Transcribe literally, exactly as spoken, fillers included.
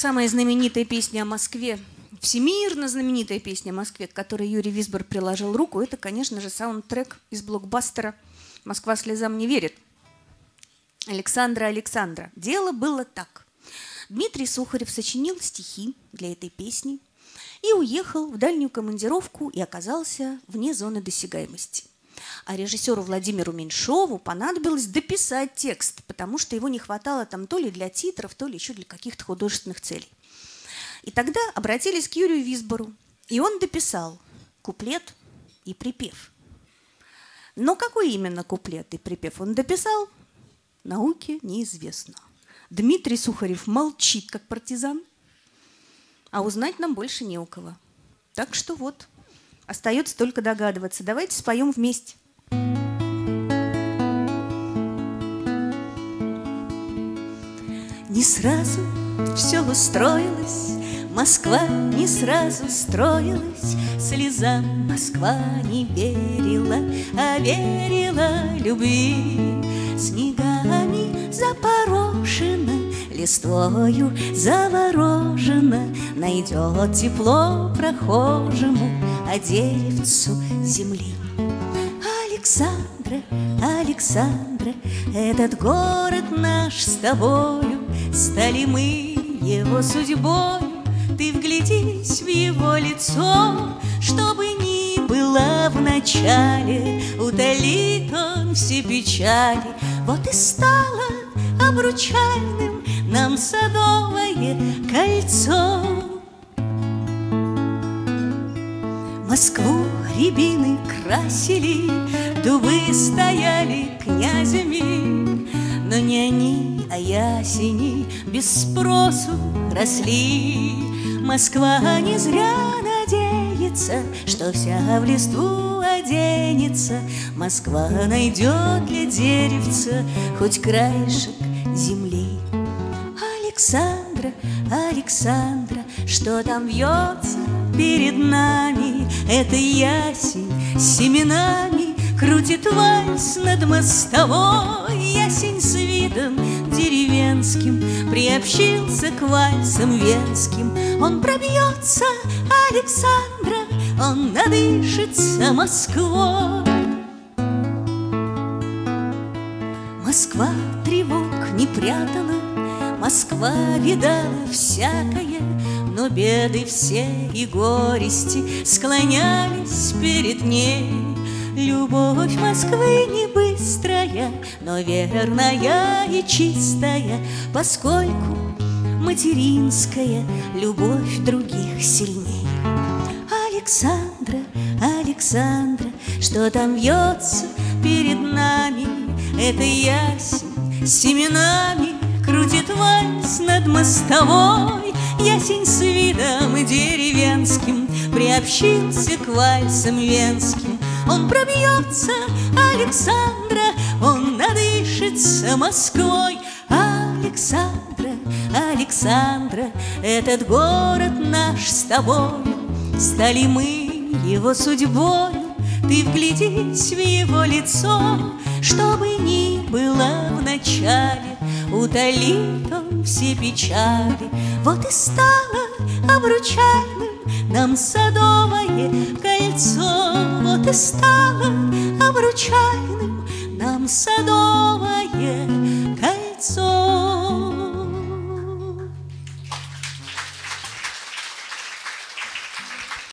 Самая знаменитая песня о Москве, всемирно знаменитая песня о Москве, к которой Юрий Визбор приложил руку, это, конечно же, саундтрек из блокбастера «Москва слезам не верит». Александра, Александра. Дело было так. Дмитрий Сухарев сочинил стихи для этой песни и уехал в дальнюю командировку и оказался вне зоны досягаемости. А режиссеру Владимиру Меньшову понадобилось дописать текст, потому что его не хватало там то ли для титров, то ли еще для каких-то художественных целей. И тогда обратились к Юрию Визбору, и он дописал куплет и припев. Но какой именно куплет и припев он дописал, науке неизвестно. Дмитрий Сухарев молчит, как партизан, а узнать нам больше не у кого. Так что вот, остается только догадываться. Давайте споем вместе. Не сразу все устроилось, Москва не сразу строилась, слезам Москва не верила, а верила любви. Снегами запорошена, листвою заворожена, найдет тепло прохожему, а деревцу земли. Александра, Александра, этот город наш с тобою, стали мы его судьбой. Ты вглядись в его лицо, чтобы ни было в начале, утолит он все печали. Вот и стало обручальным нам садовое кольцо. Москву рябины красили, дубы стояли князями, но не они, а ясени без спросу росли. Москва не зря надеется, что вся в листву оденется. Москва найдет для деревца хоть краешек земли. Александра, Александра, что там вьется перед нами? Это ясень с семенами крутит вальс над мостовой. Ясень с видом деревенским приобщился к вальсам венским. Он пробьется, Александра, он надышится Москвой. Москва тревог не прятала, Москва видала всякое, но беды все и горести склонялись перед ней. Любовь Москвы не быстрая, но верная и чистая, поскольку материнская любовь других сильней. Александра, Александра, что там вьется перед нами? Это ясень с семенами крутит вальс над мостовой. Ясень с видом деревенским приобщился к вальсам венским. Он пробьется, Александра, он надышится Москвой. Александра, Александра, этот город наш с тобой, стали мы его судьбой. Ты вглядись в его лицо, чтобы ни было в начале, утолит он все печали. Вот и стало обручальным нам садовое кольцо. Вот и стало обручальным нам садовое кольцо.